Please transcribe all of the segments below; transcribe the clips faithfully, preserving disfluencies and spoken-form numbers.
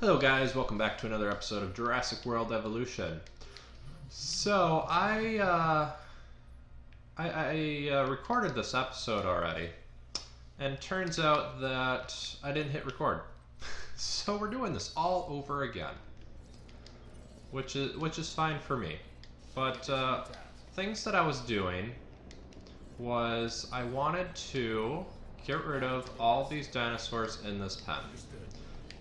Hello guys, welcome back to another episode of Jurassic World Evolution. So I uh, I, I uh, recorded this episode already, and turns out that I didn't hit record. So we're doing this all over again, which is which is fine for me. But uh, things that I was doing was I wanted to get rid of all these dinosaurs in this pen.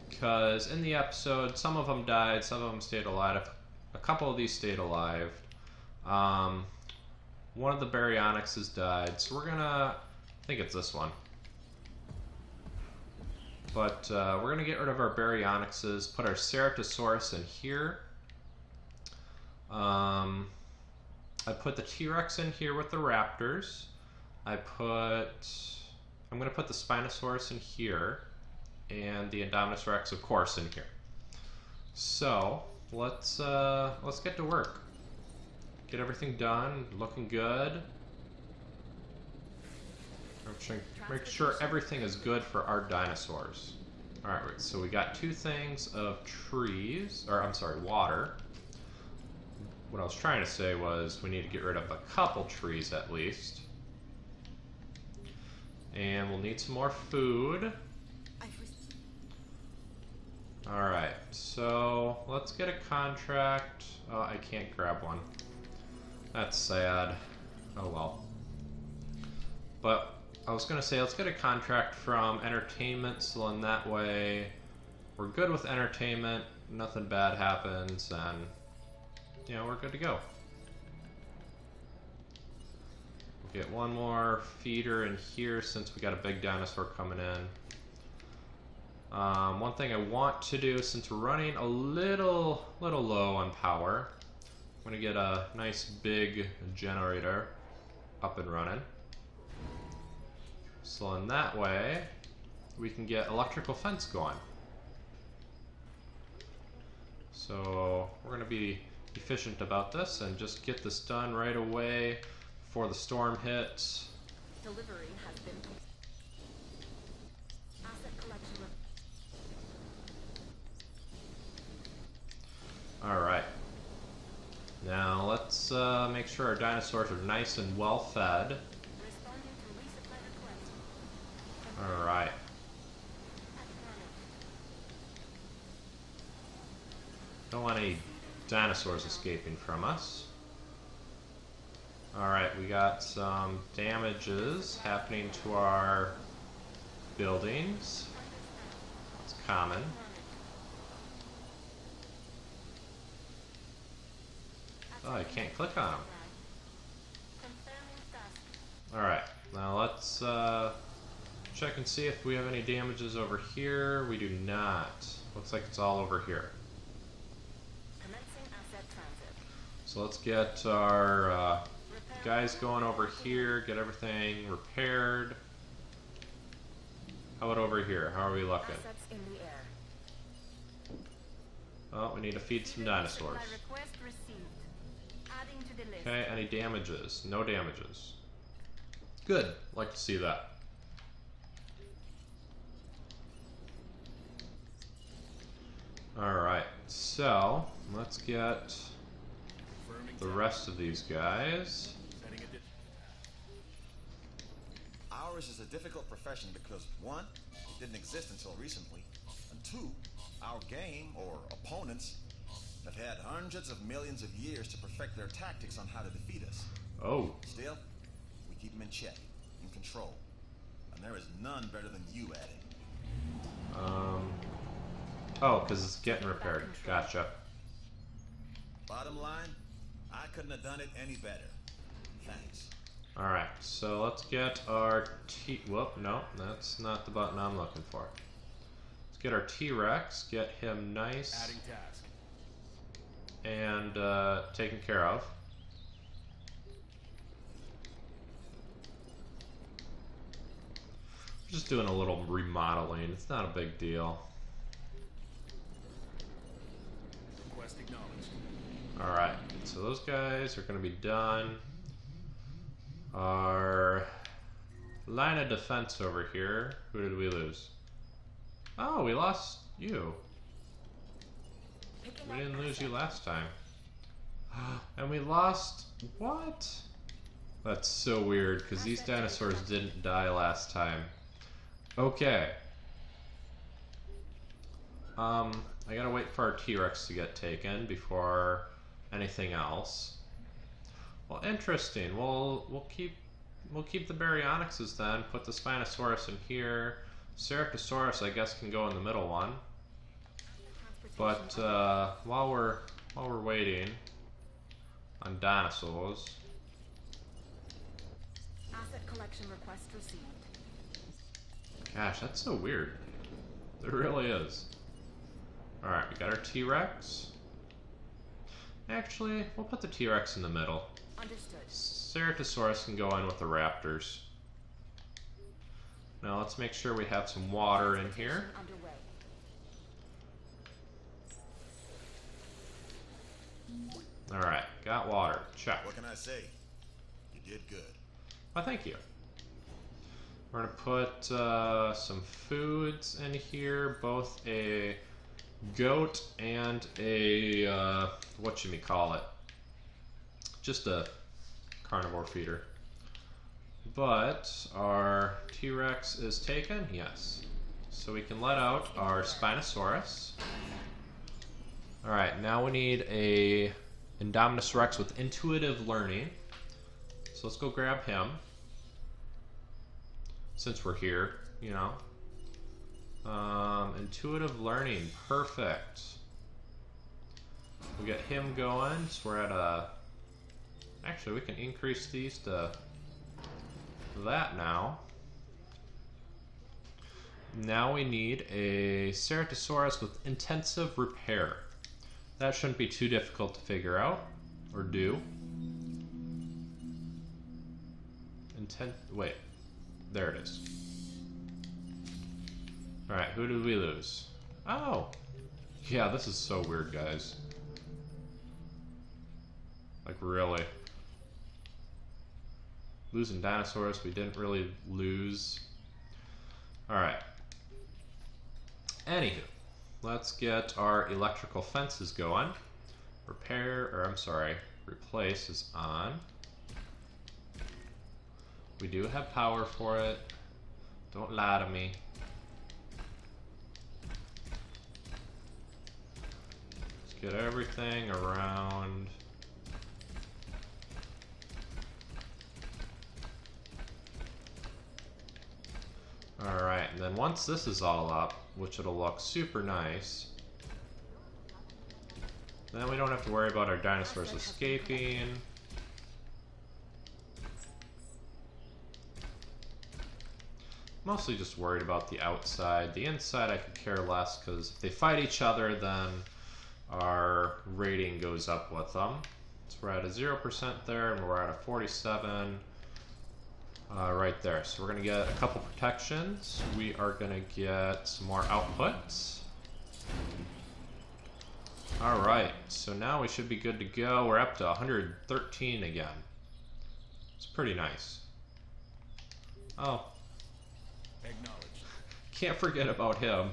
Because in the episode, some of them died, some of them stayed alive. A couple of these stayed alive. Um, one of the baryonyxes died, so we're gonna... I think it's this one. But uh, we're gonna get rid of our baryonyxes, put our ceratosaurus in here. Um, I put the t-rex in here with the raptors. I put... I'm gonna put the spinosaurus in here. And the Indominus Rex, of course, in here. So let's uh, let's get to work. Get everything done, looking good. Make sure everything is good for our dinosaurs. All right, so we got two things of trees, or I'm sorry, water. What I was trying to say was we need to get rid of a couple trees at least, and we'll need some more food. Alright, so let's get a contract. Oh, I can't grab one. That's sad. Oh well. But I was going to say, let's get a contract from entertainment, so in that way we're good with entertainment, nothing bad happens, and you know, we're good to go. We'll get one more feeder in here since we got a big dinosaur coming in. Um, one thing I want to do, since we're running a little, little low on power, I'm going to get a nice big generator up and running. So in that way, we can get electrical fence going. So we're going to be efficient about this and just get this done right away before the storm hits. Delivery has been completed. Alright, now let's uh, make sure our dinosaurs are nice and well fed. Alright. Don't want any dinosaurs escaping from us. Alright, we got some damages happening to our buildings. That's common. Oh, I can't click on them. Alright, now let's uh, check and see if we have any damages over here. We do not. Looks like it's all over here. So let's get our uh, guys going over here, get everything repaired. How about over here? How are we looking? Oh, we need to feed some dinosaurs. Okay, any damages? No damages. Good. Like to see that. Alright, so let's get the rest of these guys. Ours is a difficult profession because one, it didn't exist until recently, and two, our game or opponents have had hundreds of millions of years to perfect their tactics on how to defeat us. Oh. Still, we keep them in check, in control. A and there is none better than you at it. Um. Oh, because it's getting repaired. Gotcha. Bottom line, I couldn't have done it any better. Thanks. Alright, so let's get our T... Whoop, no, that's not the button I'm looking for. Let's get our T-Rex, get him nice. Adding task. And uh, taken care of. We're just doing a little remodeling, it's not a big deal. Request acknowledged. Alright, so those guys are going to be done. Our line of defense over here, who did we lose? Oh, we lost you. We didn't lose you last time. And we lost... what? That's so weird, because these dinosaurs didn't die last time. Okay. Um, I gotta wait for our T-Rex to get taken before anything else. Well, interesting. We'll we'll keep we'll keep the baryonyxes then. Put the spinosaurus in here. Ceratosaurus, I guess, can go in the middle one. But uh, while we're while we're waiting on dinosaurs, asset collection request received. Gosh, that's so weird. It really is. All right, we got our T-Rex. Actually, we'll put the T-Rex in the middle. Understood. Ceratosaurus can go in with the raptors. Now let's make sure we have some water in here. Underway. All right, got water. Check. What can I say? You did good. Well, thank you. We're gonna put uh, some foods in here, both a goat and a uh, what should we call it? Just a carnivore feeder. But our T-Rex is taken, yes. So we can let out our Spinosaurus. Alright, now we need a Indominus Rex with intuitive learning. So let's go grab him. Since we're here, you know. Um, intuitive learning, perfect. We got him going, so we're at a... Actually, we can increase these to that now. Now we need a Ceratosaurus with intensive repair. That shouldn't be too difficult to figure out or do. Intent. Wait, there it is. All right, who did we lose? Oh, yeah, this is so weird, guys. Like really. Losing dinosaurs, we didn't really lose. Alright. Anywho, let's get our electrical fences going. Repair, or I'm sorry, replace is on. We do have power for it. Don't lie to me. Let's get everything around. Alright, and then once this is all up, which it'll look super nice, then we don't have to worry about our dinosaurs escaping. Mostly just worried about the outside. The inside I could care less, because if they fight each other, then our rating goes up with them. So we're at a zero percent there, and we're at a forty-seven. Uh, right there. So we're going to get a couple protections. We are going to get some more outputs. Alright, so now we should be good to go. We're up to one hundred thirteen again. It's pretty nice. Oh. Acknowledged. Can't forget about him.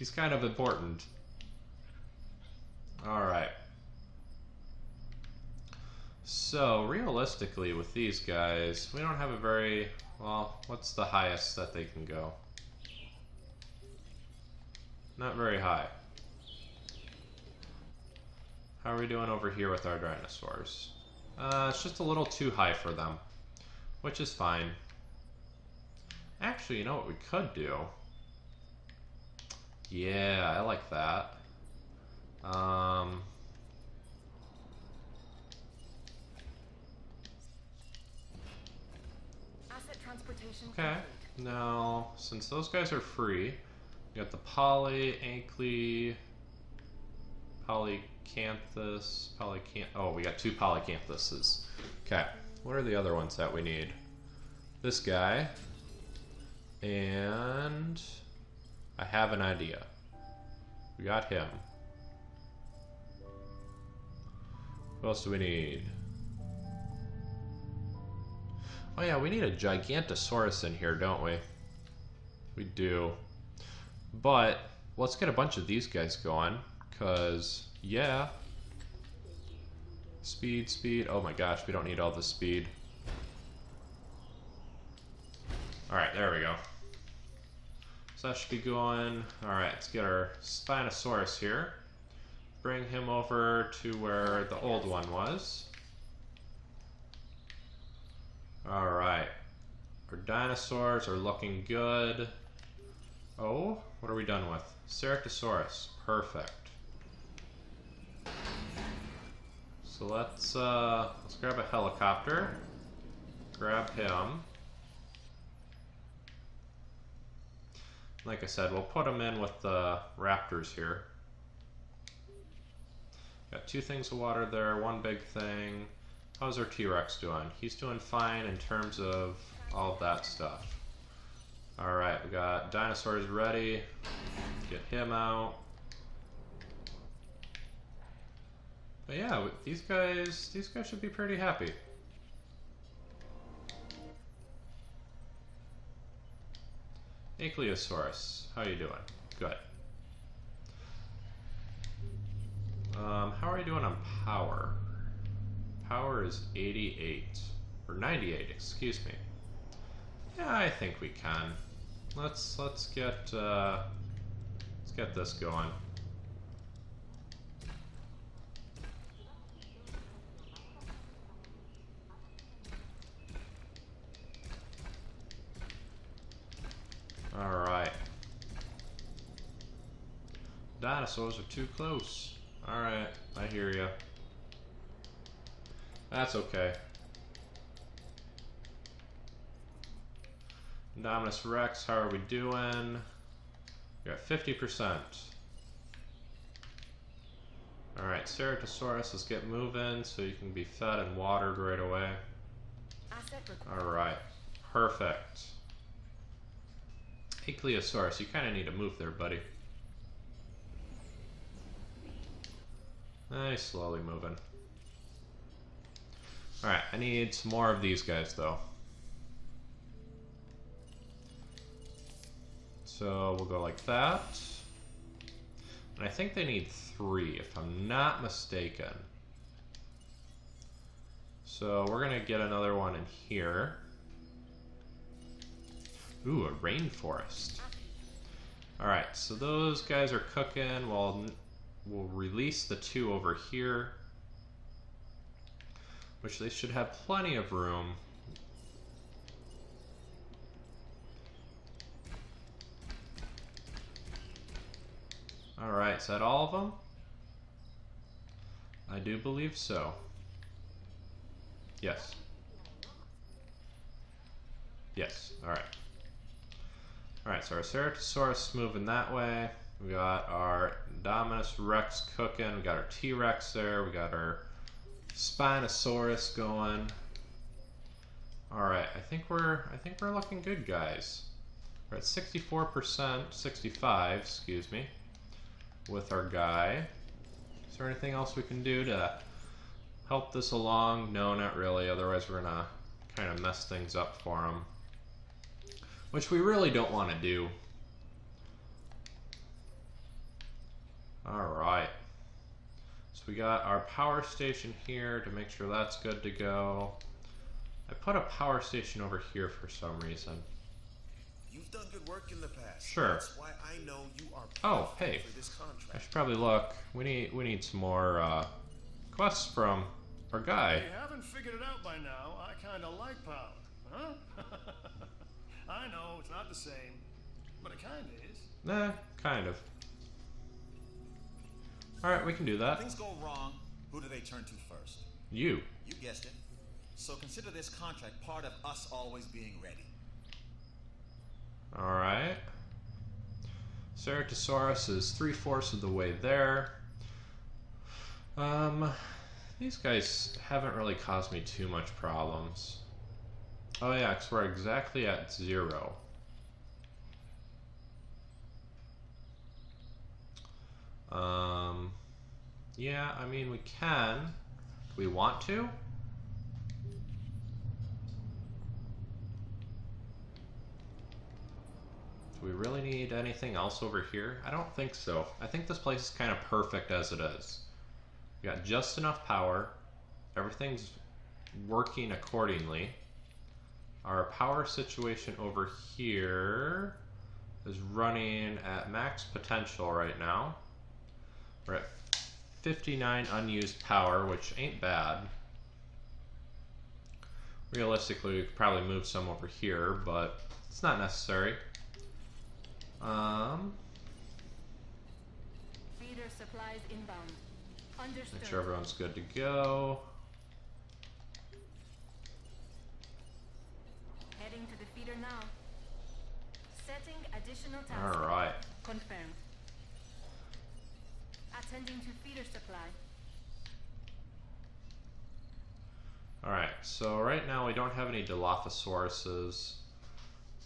He's kind of important. Alright. So, realistically, with these guys, we don't have a very... Well, what's the highest that they can go? Not very high. How are we doing over here with our dinosaurs? Uh, it's just a little too high for them, which is fine. Actually, you know what we could do? Yeah, I like that. Um... Okay, now, since those guys are free, we got the Poly, Ankle, Polycanthus, Polycanth... Oh, we got two Polycanthuses. Okay, what are the other ones that we need? This guy. And... I have an idea. We got him. What else do we need? Oh yeah, we need a Gigantosaurus in here, don't we? We do. But, let's get a bunch of these guys going. Because, yeah. Speed, speed. Oh my gosh, we don't need all the speed. Alright, there we go. So that should be going. Alright, let's get our Spinosaurus here. Bring him over to where the old one was. Alright. Our dinosaurs are looking good. Oh, what are we done with? Ceratosaurus. Perfect. So let's uh let's grab a helicopter. Grab him. Like I said, we'll put him in with the raptors here. Got two things of water there, one big thing. How's our T-Rex doing? He's doing fine in terms of all of that stuff. Alright, we got dinosaurs ready. Get him out. But yeah, these guys, these guys should be pretty happy. Ikleosaurus, how you doing? Good. Um, how are you doing on power? Power is eighty-eight, or ninety-eight, excuse me. Yeah, I think we can. Let's let's get uh, let's get this going. All right. Dinosaurs are too close. All right, I hear ya. That's okay. Indominus Rex, how are we doing? We got fifty percent. Alright, Ceratosaurus, let's get moving so you can be fed and watered right away. Alright, perfect. Hey, Ikleosaurus, you kind of need to move there, buddy. Nice, slowly moving. Alright, I need some more of these guys, though. So, we'll go like that. And I think they need three, if I'm not mistaken. So, we're going to get another one in here. Ooh, a rainforest. Alright, so those guys are cooking. We'll, we'll release the two over here. Which they should have plenty of room. Alright, is that all of them? I do believe so. Yes. Yes, alright. Alright, so our Ceratosaurus moving that way. We got our Indominus Rex cooking. We got our T-Rex there. We got our Spinosaurus going. Alright, I think we're I think we're looking good, guys. We're at sixty-four percent, sixty-five, excuse me, with our guy. Is there anything else we can do to help this along? No, not really. Otherwise we're gonna kind of mess things up for him. Which we really don't want to do. Alright. So we got our power station here to make sure that's good to go. I put a power station over here for some reason. You've done good work in the past. Sure. That's why I know you are oh, hey. For this I should probably look. We need we need some more uh, quests from our guy. If you haven't figured it out by now, I kind of like power. Huh? I know, it's not the same, but it kinda is. Nah, kind of. Alright, we can do that. When things go wrong, who do they turn to first? You. You guessed it. So consider this contract part of us always being ready. Alright. Ceratosaurus is three-fourths of the way there. Um, these guys haven't really caused me too much problems. Oh yeah, because we're exactly at zero. Um, yeah, I mean, we can. Do we want to? Do we really need anything else over here? I don't think so. I think this place is kind of perfect as it is. We got just enough power. Everything's working accordingly. Our power situation over here is running at max potential right now. We're at fifty-nine unused power, which ain't bad. Realistically, we could probably move some over here, but it's not necessary. Um, Feeder supplies inbound. Understood. Make sure everyone's good to go. Heading to the feeder now. Setting additional tasks. All right. Confirmed. Attending to feeder supply. All right. So right now we don't have any Dilophosauruses.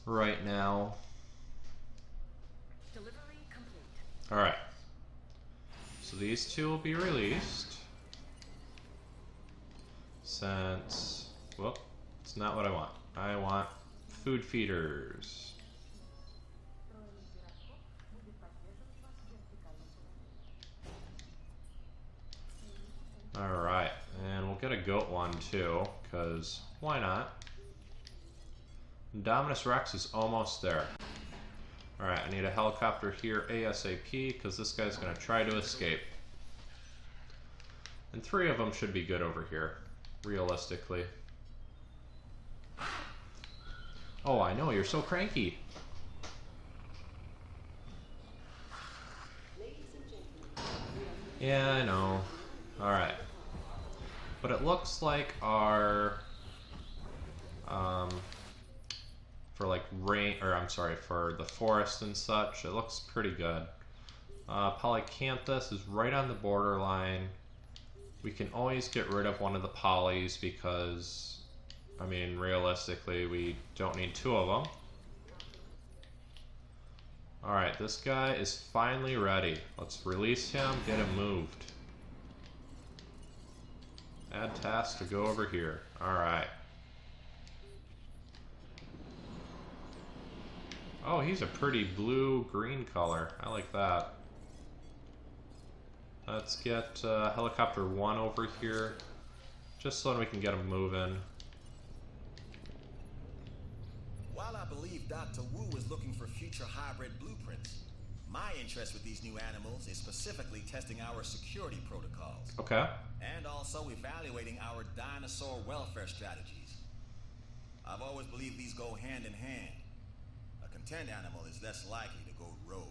Right now. Delivery complete. All right. So these two will be released. Since, well, it's not what I want. I want food feeders. Alright, and we'll get a goat one too, because why not? Indominus Rex is almost there. Alright, I need a helicopter here ASAP, because this guy's going to try to escape. And three of them should be good over here, realistically. Oh, I know, you're so cranky. Yeah, I know. Alright. But it looks like our... Um, for like rain, or I'm sorry, for the forest and such, it looks pretty good. Uh, Polycanthus is right on the borderline. We can always get rid of one of the polys because... I mean, realistically, we don't need two of them. Alright, this guy is finally ready. Let's release him, get him moved. Add task to go over here. Alright. Oh, he's a pretty blue-green color. I like that. Let's get uh, helicopter one over here, just so that we can get him moving. While I believe Doctor Wu is looking for future hybrid blueprints, my interest with these new animals is specifically testing our security protocols. Okay. And also evaluating our dinosaur welfare strategies. I've always believed these go hand in hand. A content animal is less likely to go rogue.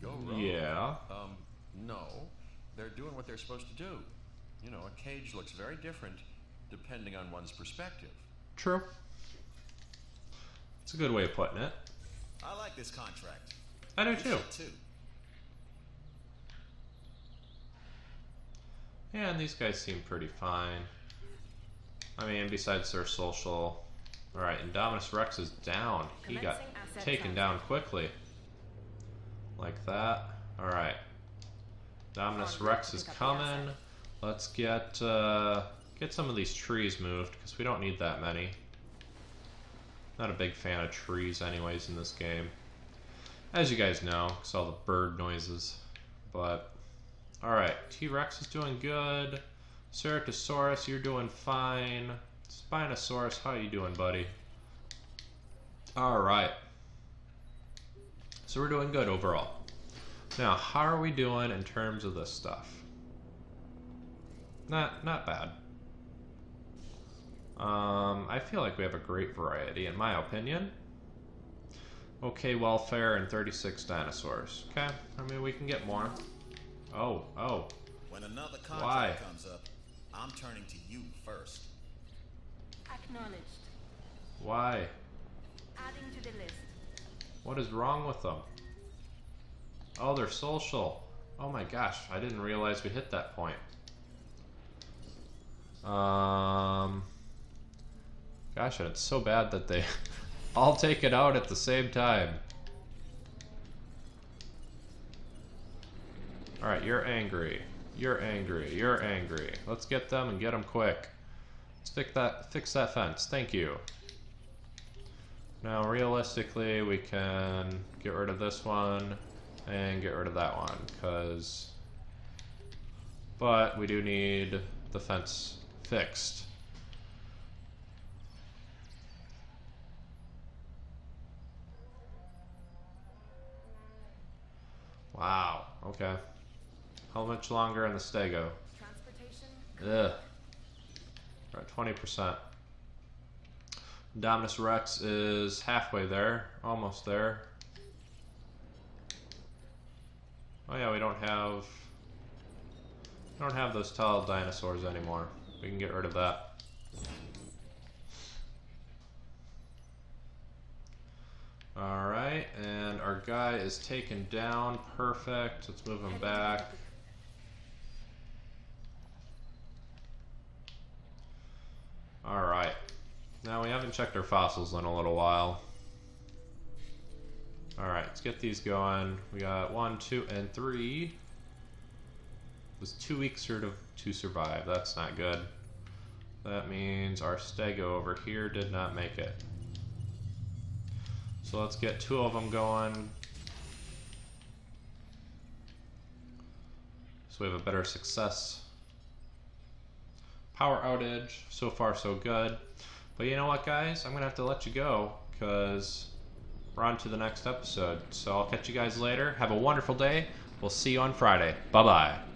Go rogue? Yeah. Um, no. They're doing what they're supposed to do. You know, a cage looks very different depending on one's perspective. True. It's a good way of putting it. I like this contract. I do too. too. Yeah, and these guys seem pretty fine. I mean, besides their social. Alright, Indominus Rex is down. He got taken down quickly. Like that. Alright. Indominus Rex is coming. Let's get, uh, get some of these trees moved, because we don't need that many. Not a big fan of trees anyways in this game. As you guys know, because all the bird noises. But, alright. T-Rex is doing good. Ceratosaurus, you're doing fine. Spinosaurus, how you doing, buddy? Alright. So we're doing good overall. Now, how are we doing in terms of this stuff? Not, not bad. Um, I feel like we have a great variety, in my opinion. okay welfare, and thirty-six dinosaurs. Okay, I mean, we can get more. Oh, oh. When another contract Why? comes up, I'm turning to you first. Acknowledged. Why? Adding to the list. What is wrong with them? Oh, they're social. Oh my gosh, I didn't realize we hit that point. Um, gosh, and it's so bad that they all take it out at the same time. Alright, you're angry. You're angry. You're angry. Let's get them and get them quick. Let's fix that, fix that fence. Thank you. Now, realistically, we can get rid of this one and get rid of that one, because... But we do need the fence fixed. Wow. Okay. How much longer in the stego? Transportation. Ugh. All right, twenty percent. Indominus Rex is halfway there, almost there. Oh yeah, we don't have we don't have those tall dinosaurs anymore. We can get rid of that. All right, and our guy is taken down. Perfect. Let's move him back. All right. Now we haven't checked our fossils in a little while. All right, let's get these going. We got one, two, and three. It was two weeks sort of to survive. That's not good. That means our stego over here did not make it. So let's get two of them going. So we have a better success. Power outage. So far so good. But you know what, guys? I'm going to have to let you go because we're on to the next episode. So I'll catch you guys later. Have a wonderful day. We'll see you on Friday. Bye-bye.